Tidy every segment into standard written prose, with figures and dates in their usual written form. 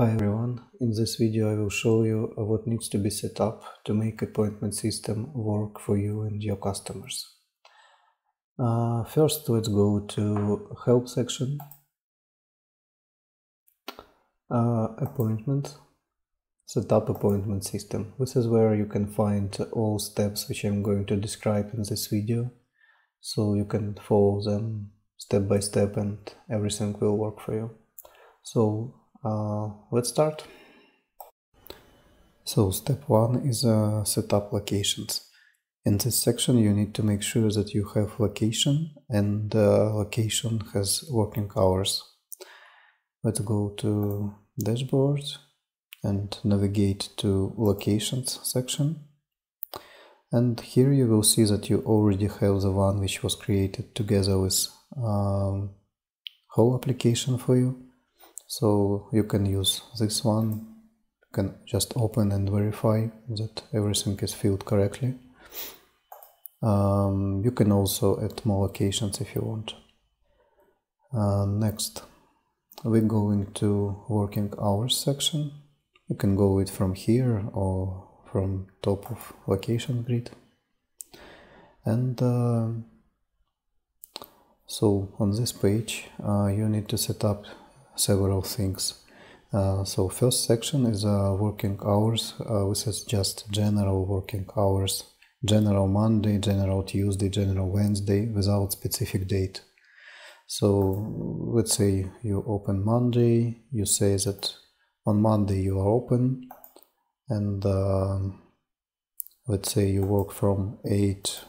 Hi everyone, in this video I will show you what needs to be set up to make appointment system work for you and your customers. First let's go to help section, appointment, set up appointment system. This is where you can find all steps which I'm going to describe in this video, so you can follow them step by step and everything will work for you. So let's start. So step one is set up locations. In this section you need to make sure that you have location and location has working hours. Let's go to dashboard and navigate to locations section, and here you will see that you already have the one which was created together with whole application for you. So you can use this one, you can just open and verify that everything is filled correctly. You can also add more locations if you want. Next, we're going to working hours section. You can go it from here or from top of location grid. And so on this page you need to set up several things. So first section is working hours. This is just general working hours, general Monday, general Tuesday, general Wednesday, without specific date. So let's say you open Monday, you say that on Monday you are open, and let's say you work from 8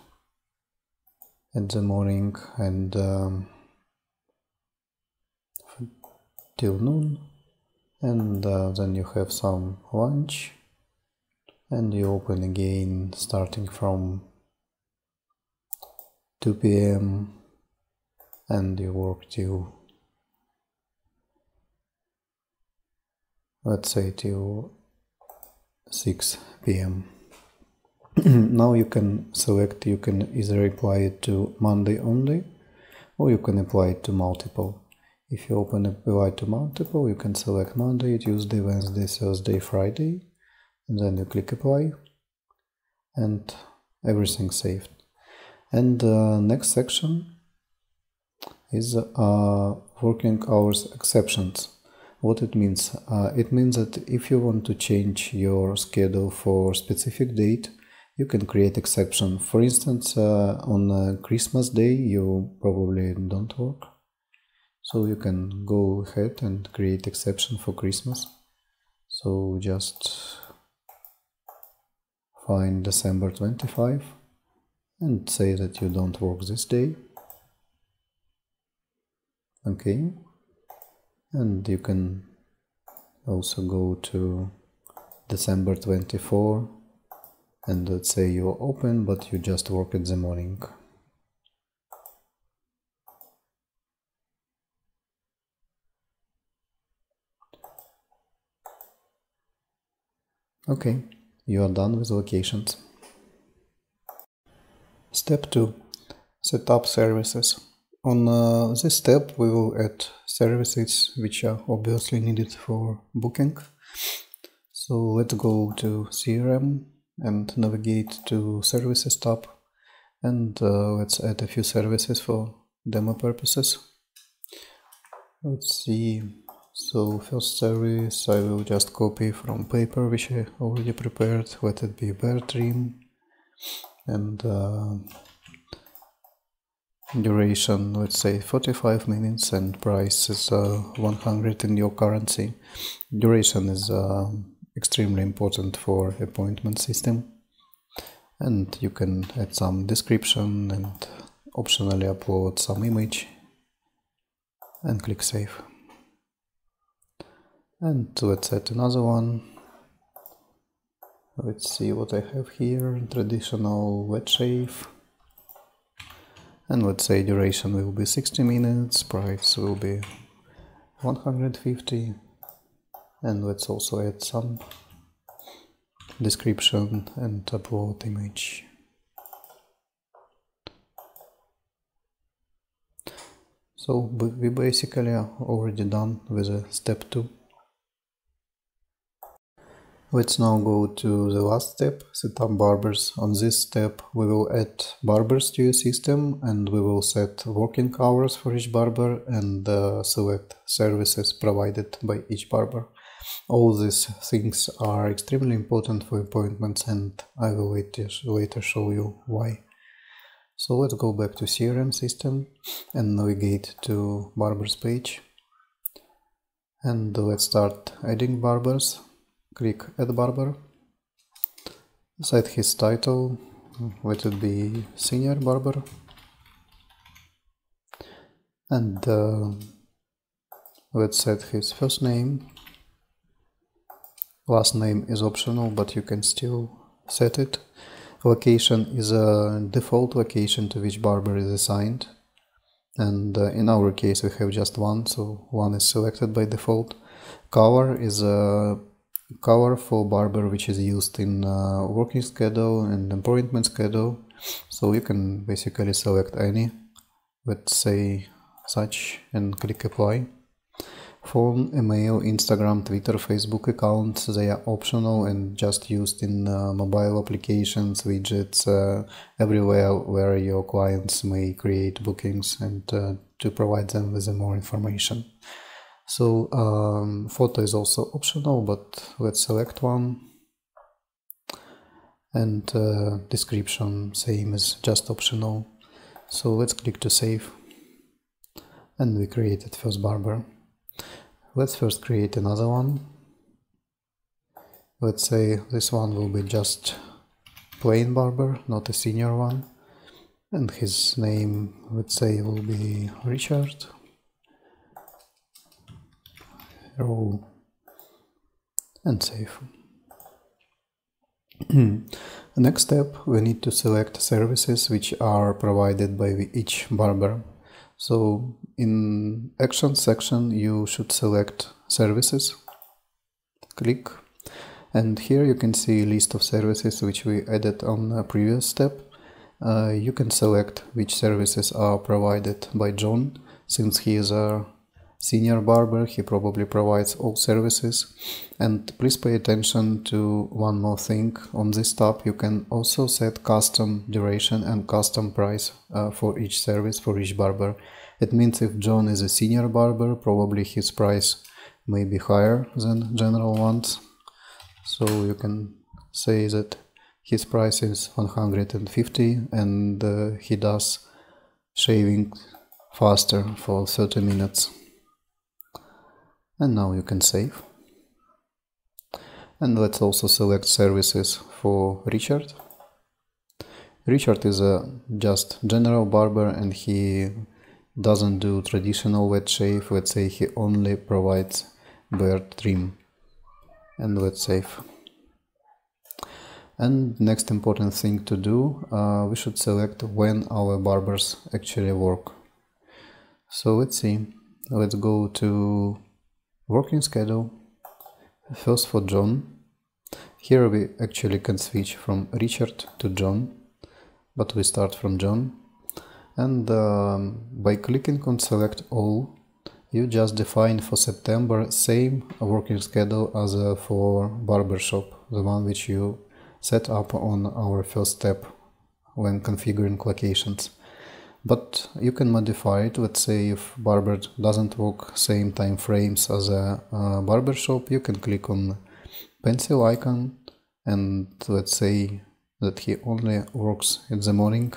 in the morning and till noon, and then you have some lunch and you open again starting from 2 p.m. and you work till, let's say, till 6 p.m. Now you can select, you can either apply it to Monday only, or you can apply it to multiple. If you open apply to multiple, you can select Monday, Tuesday, Wednesday, Thursday, Friday, and then you click apply, and everything saved. And next section is working hours exceptions. What it means? It means that if you want to change your schedule for specific date, you can create exception. For instance, on Christmas Day, you probably don't work. So you can go ahead and create exception for Christmas. So just find December 25 and say that you don't work this day. Okay. And you can also go to December 24 and let's say you're open, but you just work in the morning. Okay, you are done with locations. Step 2. Set up services. On this step we will add services which are obviously needed for booking. So let's go to CRM and navigate to Services tab, and let's add a few services for demo purposes. Let's see. So first service I will just copy from paper which I already prepared. Let it be Beard Trim, and duration let's say 45 minutes and price is 100 in your currency. Duration is extremely important for appointment system, and you can add some description and optionally upload some image and click save. And let's add another one. Let's see what I have here. Traditional wet shave. And let's say duration will be 60 minutes, price will be 150. And let's also add some description and upload image. So we basically are already done with step 2. Let's now go to the last step, set up barbers. On this step we will add barbers to your system, and we will set working hours for each barber and select services provided by each barber. All these things are extremely important for appointments, and I will later show you why. So let's go back to CRM system and navigate to barbers page. And let's start adding barbers. Click Add Barber, set his title, let it be Senior Barber, and let's set his first name. Last name is optional, but you can still set it. Location is a default location to which barber is assigned, and in our case we have just one, so one is selected by default. Color is a color for barber which is used in working schedule and appointment schedule, so you can basically select any, let's say such, and click apply. Phone, email, Instagram, Twitter, Facebook accounts, they are optional and just used in mobile applications, widgets, everywhere where your clients may create bookings and to provide them with more information. So photo is also optional, but let's select one, and description, same, is just optional. So let's click to save, and we created first barber. Let's first create another one. Let's say this one will be just plain barber, not a senior one, and his name, let's say, will be Richard Roll, and save. Next step, we need to select services which are provided by each barber. So in action section you should select services, click, and here you can see a list of services which we added on a previous step. You can select which services are provided by John. Since he is a senior barber, he probably provides all services. And please pay attention to one more thing. On this tab you can also set custom duration and custom price for each service, for each barber. It means if John is a senior barber, probably his price may be higher than general ones. So you can say that his price is 150 and he does shaving faster for 30 minutes. And now you can save. And let's also select services for Richard. Richard is a just general barber and he doesn't do traditional wet shave. Let's say he only provides beard trim. And let's save. And next important thing to do, we should select when our barbers actually work. So let's see. Let's go to working schedule, first for John. Here we actually can switch from Richard to John, but we start from John. And by clicking on select all, you just define for September same working schedule as for barbershop, the one which you set up on our first step when configuring locations. But you can modify it. Let's say if barber doesn't work same time frames as a barbershop, you can click on pencil icon and let's say that he only works in the morning.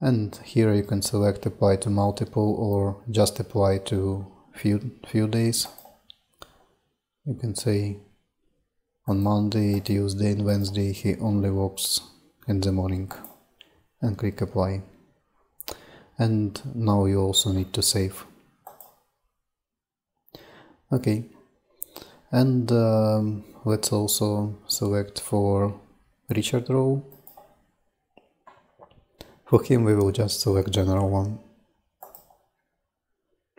And here you can select apply to multiple or just apply to few days. You can say on Monday, Tuesday and Wednesday he only works in the morning, and click apply. And now you also need to save. Okay, and let's also select for Richard Roe. For him we will just select general one.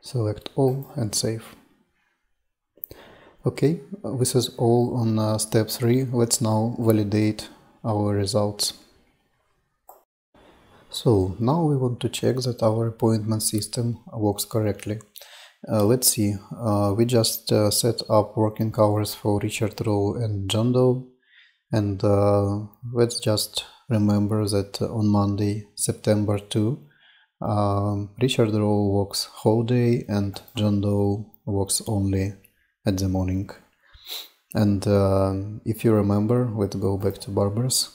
Select all and save. Okay, this is all on step 3. Let's now validate our results. So now we want to check that our appointment system works correctly. Let's see, we just set up working hours for Richard Roe and John Doe, and let's just remember that on Monday, September 2, Richard Roe works whole day and John Doe works only at the morning. And if you remember, let's go back to Barbers,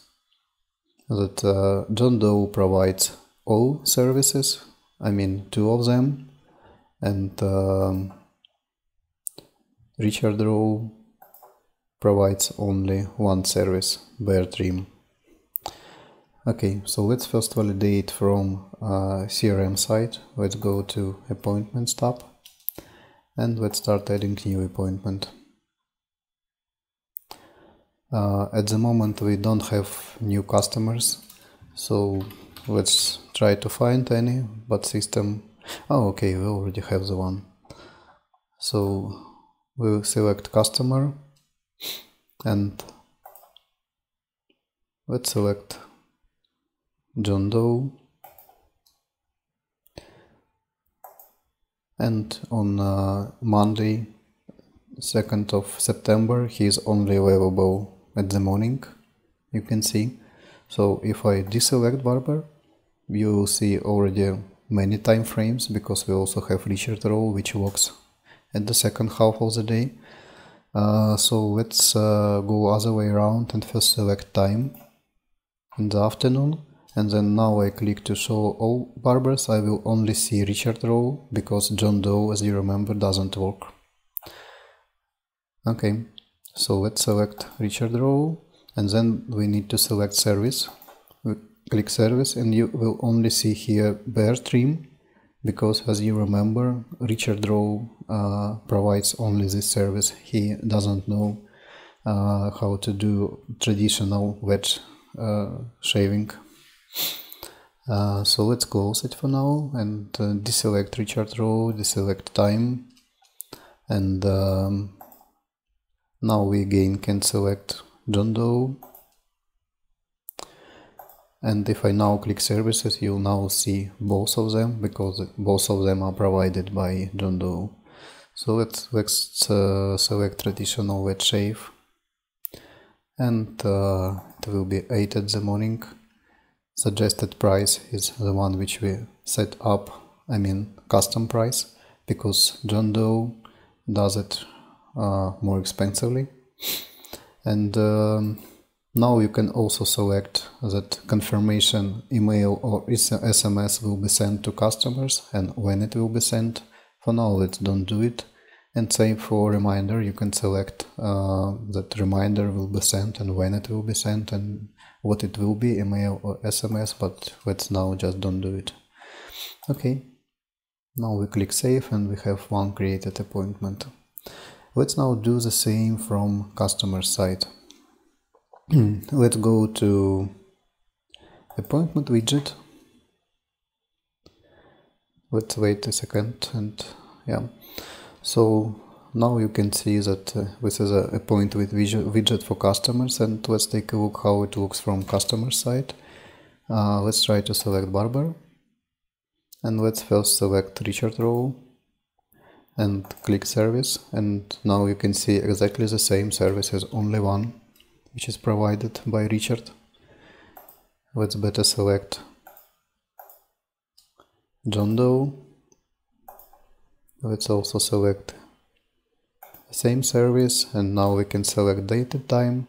that John Doe provides all services, I mean two of them, and Richard Roe provides only one service, Beard Trim. Okay, so let's first validate from CRM side. Let's go to Appointments tab and let's start adding new appointment. At the moment we don't have new customers, so let's try to find any, but system... Oh, okay, we already have the one. So we'll select customer and let's select John Doe, and on Monday 2nd of September he is only available at the morning, you can see. So if I deselect Barber, you will see already many time frames, because we also have Richard Roll, which works at the second half of the day. So let's go other way around and first select time in the afternoon, and then now I click to show all Barbers. I will only see Richard Roll, because John Doe, as you remember, doesn't work. Okay, so let's select Richard Roll, and then we need to select service. Click service, and you will only see here Beard Trim, because as you remember, Richard Roe provides only this service. He doesn't know how to do traditional wedge shaving. So let's close it for now and deselect Richard Roe, deselect time, and now we again can select John Doe. And if I now click services, you'll now see both of them, because both of them are provided by John Doe. So let's select traditional wet shave, and it will be 8 at the morning. Suggested price is the one which we set up, I mean custom price, because John Doe does it more expensively. And now you can also select that confirmation email or SMS will be sent to customers and when it will be sent. For now, let's don't do it. And same for reminder, you can select that reminder will be sent and when it will be sent and what it will be, email or SMS, but let's now just don't do it. Okay, now we click save and we have one created appointment. Let's now do the same from customer side. Let's go to appointment widget. Let's wait a second, and yeah, so now you can see that this is a appointment widget for customers, and let's take a look how it looks from customer side. Let's try to select Barber, and let's first select Richard Roe and click service, and now you can see exactly the same services, only one which is provided by Richard. Let's better select John Doe. Let's also select the same service, and now we can select date and time.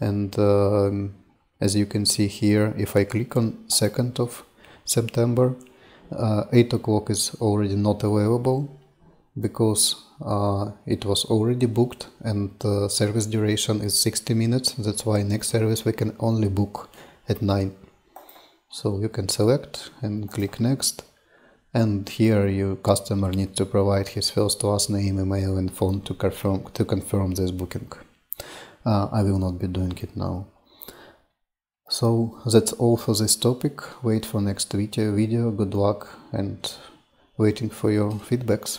And as you can see here, if I click on 2nd of September, 8 o'clock is already not available, because it was already booked and the service duration is 60 minutes. That's why next service we can only book at 9. So you can select and click next, and here your customer needs to provide his first, last name, email and phone to confirm this booking. I will not be doing it now. So that's all for this topic. Wait for next video. Good luck and waiting for your feedbacks.